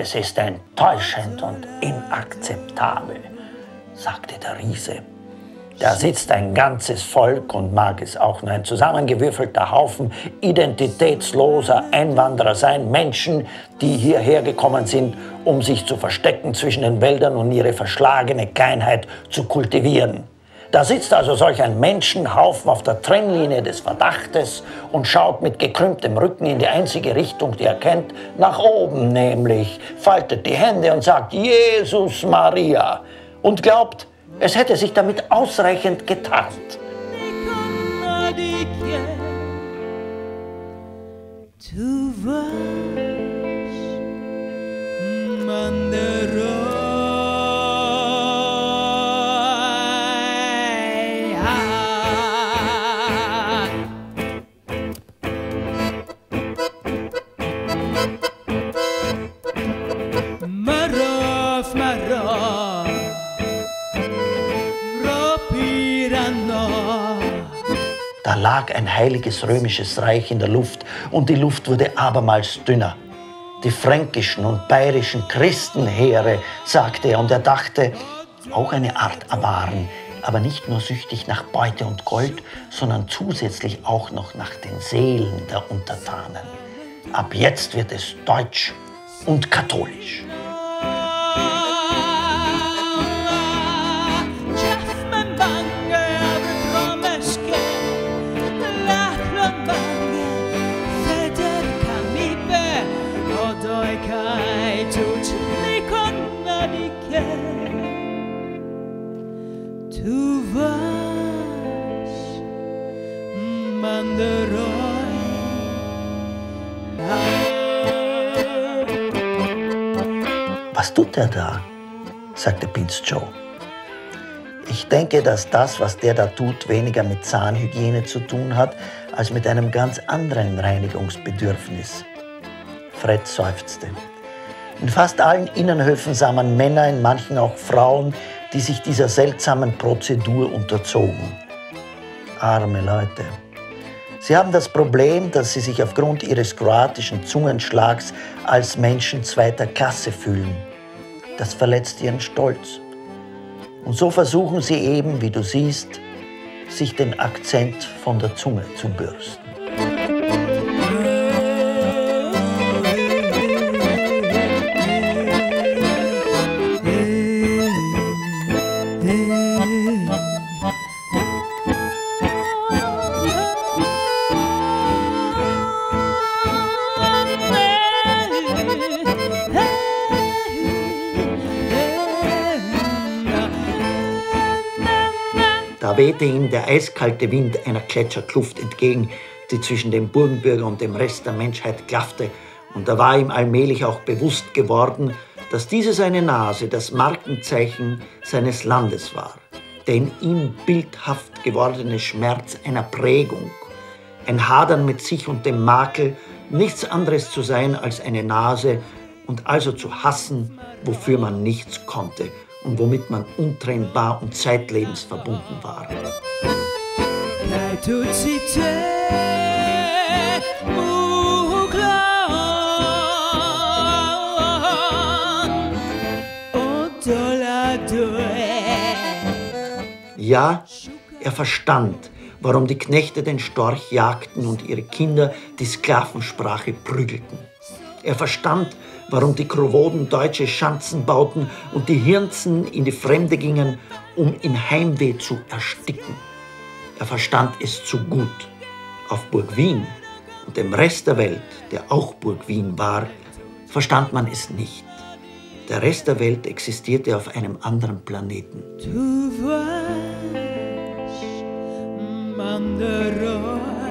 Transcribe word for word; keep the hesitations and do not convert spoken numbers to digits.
Es ist enttäuschend und inakzeptabel, sagte der Riese. Da sitzt ein ganzes Volk und mag es auch nur ein zusammengewürfelter Haufen identitätsloser Einwanderer sein, Menschen, die hierher gekommen sind, um sich zu verstecken zwischen den Wäldern und ihre verschlagene Kleinheit zu kultivieren. Da sitzt also solch ein Menschenhaufen auf der Trennlinie des Verdachtes und schaut mit gekrümmtem Rücken in die einzige Richtung, die er kennt, nach oben nämlich, faltet die Hände und sagt Jesus Maria und glaubt, es hätte sich damit ausreichend getarnt. Du warst man der Marov, Marov. Da lag ein heiliges römisches Reich in der Luft und die Luft wurde abermals dünner. Die fränkischen und bayerischen Christenheere, sagte er, und er dachte, auch eine Art Awaren, aber nicht nur süchtig nach Beute und Gold, sondern zusätzlich auch noch nach den Seelen der Untertanen. Ab jetzt wird es deutsch und katholisch. Du warst man der Roy. Was tut der da? sagte Pinz Joe. Ich denke, dass das, was der da tut, weniger mit Zahnhygiene zu tun hat, als mit einem ganz anderen Reinigungsbedürfnis. Fred seufzte. In fast allen Innenhöfen sah man Männer, in manchen auch Frauen, die sich dieser seltsamen Prozedur unterzogen. Arme Leute. Sie haben das Problem, dass sie sich aufgrund ihres kroatischen Zungenschlags als Menschen zweiter Klasse fühlen. Das verletzt ihren Stolz. Und so versuchen sie eben, wie du siehst, sich den Akzent von der Zunge zu bürsten. Da wehte ihm der eiskalte Wind einer Gletscherkluft entgegen, die zwischen dem Burgenbürger und dem Rest der Menschheit klaffte. Und da war ihm allmählich auch bewusst geworden, dass diese seine Nase das Markenzeichen seines Landes war. Der in ihm bildhaft gewordene Schmerz einer Prägung, ein Hadern mit sich und dem Makel, nichts anderes zu sein als eine Nase und also zu hassen, wofür man nichts konnte. Und womit man untrennbar und zeitlebens verbunden war. Ja, er verstand, warum die Knechte den Storch jagten und ihre Kinder die Sklavensprache prügelten. Er verstand, warum die Krowoden deutsche Schanzen bauten und die Hirnzen in die Fremde gingen, um in Heimweh zu ersticken. Er verstand es zu gut. Auf Burg Wien und dem Rest der Welt, der auch Burg Wien war, verstand man es nicht. Der Rest der Welt existierte auf einem anderen Planeten. Du warst Mandarin.